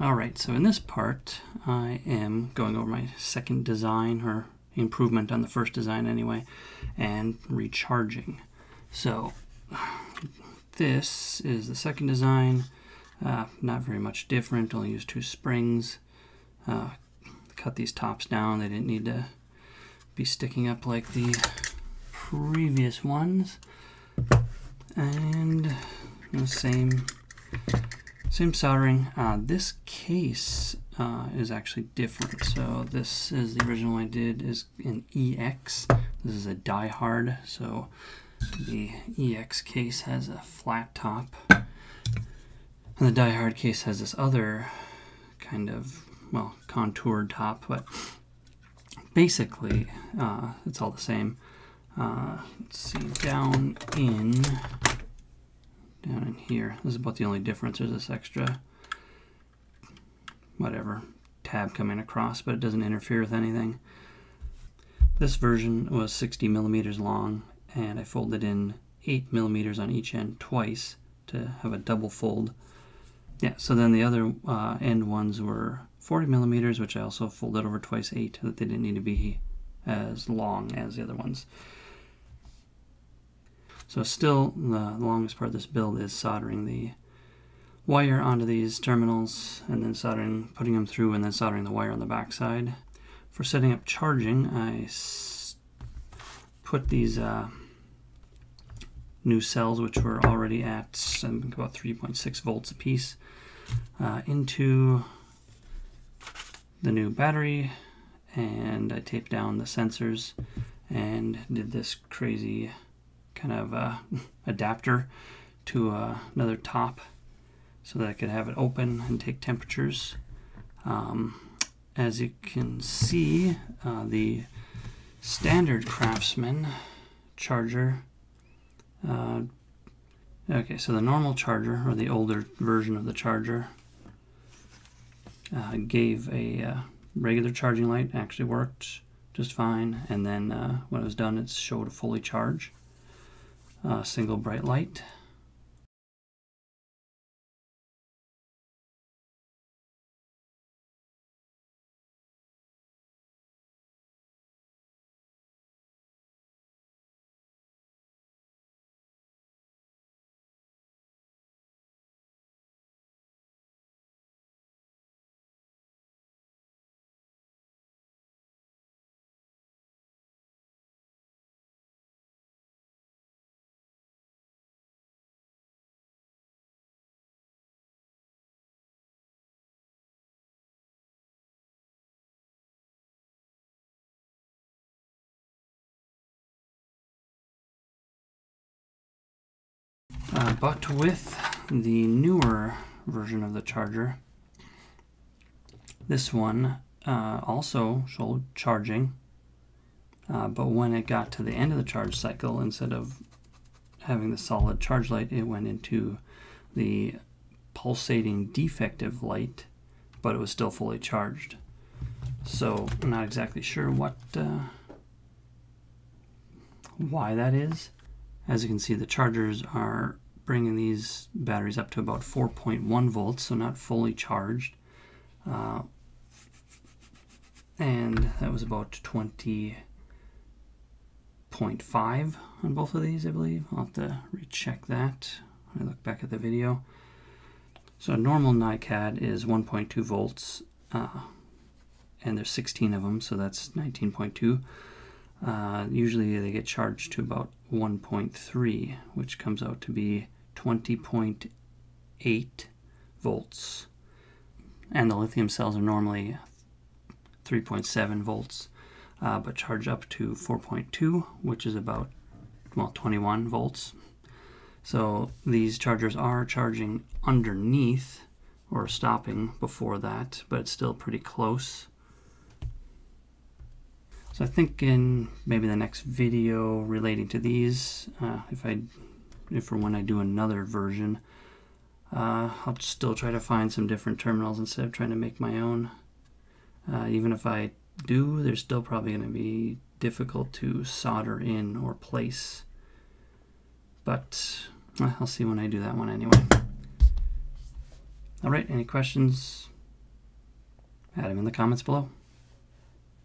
Alright, so in this part I am going over my second design, or improvement on the first design anyway, and recharging. So this is the second design, not very much different, only used two springs, cut these tops down, they didn't need to be sticking up like the previous ones, and the same soldering. This case is actually different. So this is the original I did is an EX. This is a Die Hard. So the EX case has a flat top, and the Die Hard case has this other kind of, well, contoured top. But basically, it's all the same. Let's see, down in here. This is about the only difference. There's this extra, whatever, tab coming across, but it doesn't interfere with anything. This version was 60 millimeters long, and I folded in 8 millimeters on each end twice to have a double fold. Yeah, so then the other end ones were 40 millimeters, which I also folded over twice 8, so that they didn't need to be as long as the other ones. So still, the longest part of this build is soldering the wire onto these terminals, and then soldering, putting them through, and then soldering the wire on the backside. For setting up charging, I put these new cells, which were already at about 3.6 volts a piece, into the new battery, and I taped down the sensors and did this crazy kind of adapter to another top so that I could have it open and take temperatures. As you can see, the standard Craftsman charger, okay, so the normal charger, or the older version of the charger, gave a regular charging light, actually worked just fine, and then when it was done, it showed a fully charged. Single bright light. But with the newer version of the charger, this one also showed charging, but when it got to the end of the charge cycle, instead of having the solid charge light, it went into the pulsating defective light, but it was still fully charged. So I'm not exactly sure what why that is. As you can see, the chargers are bringing these batteries up to about 4.1 volts, so not fully charged. And that was about 20.5 on both of these, I believe. I'll have to recheck that when I look back at the video. So a normal NiCad is 1.2 volts, and there's 16 of them, so that's 19.2. Usually they get charged to about 1.3, which comes out to be 20.8 volts. And the lithium cells are normally 3.7 volts, but charge up to 4.2, which is about, well, 21 volts. So these chargers are charging underneath, or stopping before that, but it's still pretty close. So I think in maybe the next video relating to these, if or when I do another version, I'll still try to find some different terminals instead of trying to make my own. Even if I do, they're still probably going to be difficult to solder in or place. But I'll see when I do that one anyway. All right, any questions? add them in the comments below.